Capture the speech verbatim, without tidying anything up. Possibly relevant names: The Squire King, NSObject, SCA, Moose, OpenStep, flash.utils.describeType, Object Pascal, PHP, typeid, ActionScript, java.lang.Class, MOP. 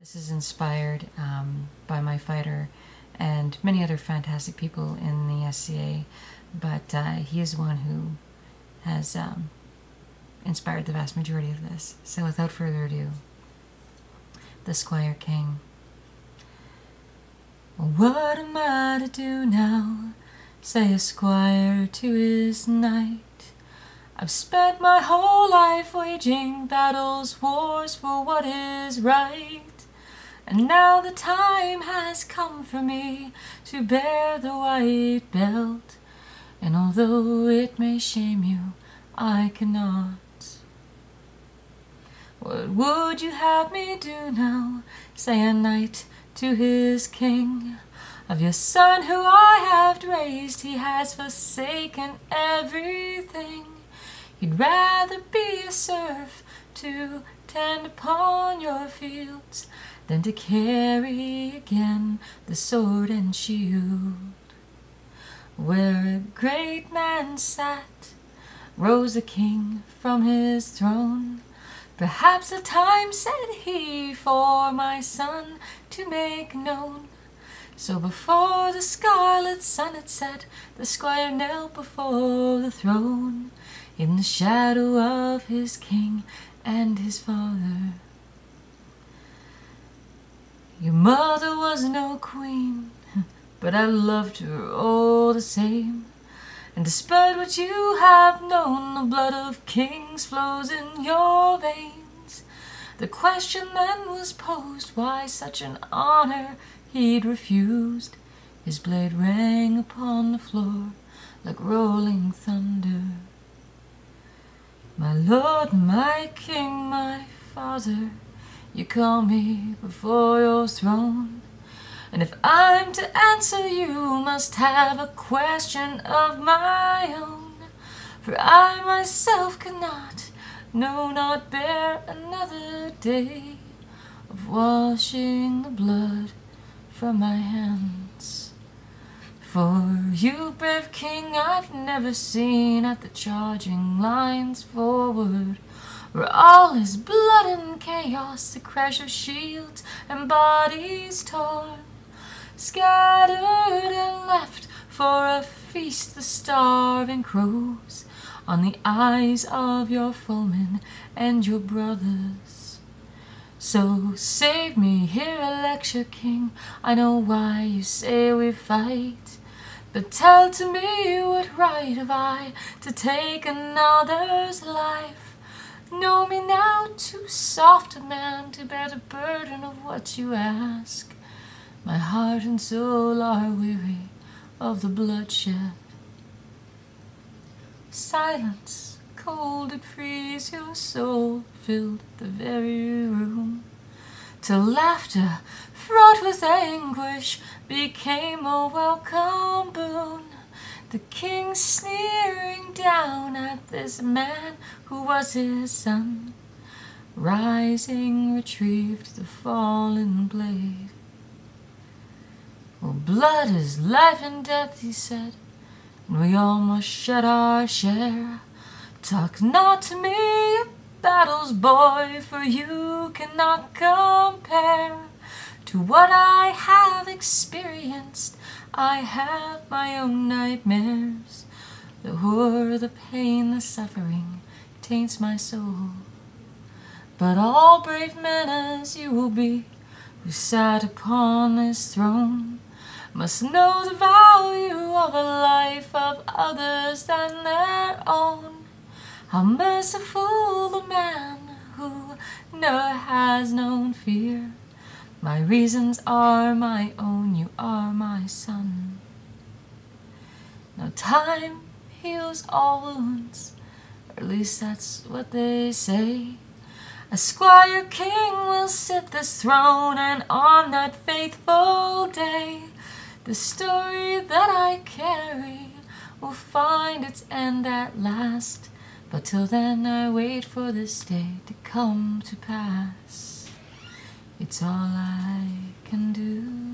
This is inspired um, by my fighter and many other fantastic people in the S C A, but uh, he is one who has um, inspired the vast majority of this. So without further ado, the Squire King. What am I to do now? Say a squire to his knight. I've spent my whole life waging battles, wars for what is right. And now the time has come for me to bear the white belt. And although it may shame you, I cannot. What would you have me do now? Say a knight to his king. Of your son who I have raised, he has forsaken everything. You'd rather be a serf to tend upon your fields than to carry again the sword and shield. Where a great man sat, rose a king from his throne. Perhaps the time, said he, for my son to make known. So before the scarlet sun had set, the squire knelt before the throne, in the shadow of his king and his father. Your mother was no queen, but I loved her all the same. And despite what you have known, the blood of kings flows in your veins. The question then was posed, why such an honor he'd refused. His blade rang upon the floor like rolling thunder. My lord, my king, my father, you call me before your throne, and if I'm to answer you must have a question of my own. For I myself cannot, no, not bear another day of washing the blood from my hands. For you, brave king, I've never seen at the charging lines forward, where all is blood and chaos, the crash of shields and bodies torn, scattered and left for a feast the starving crows on the eyes of your foemen and your brothers. So save me, hear a lecture, king, I know why you say we fight, but tell to me what right have I to take another's life? Know me now, too soft a man to bear the burden of what you ask. My heart and soul are weary of the bloodshed. Silence, cold it frees your soul, filled the very room, till laughter, fraught with anguish, became a welcome boon. The king sneering down at this man who was his son, rising retrieved the fallen blade. Well, blood is life and death, he said, and we all must shed our share. Talk not to me of battles, boy, for you cannot compare to what I have experienced. I have my own nightmares. The horror, the pain, the suffering taints my soul. But all brave men as you will be, who sat upon this throne, must know the value of a life of others than their own. How merciful the man who never has known fear. My reasons are my own, you are my son. No time heals all wounds, or at least that's what they say. A squire king will sit this throne, and on that faithful day, the story that I carry will find its end at last. But till then I wait for this day to come to pass. It's all I can do.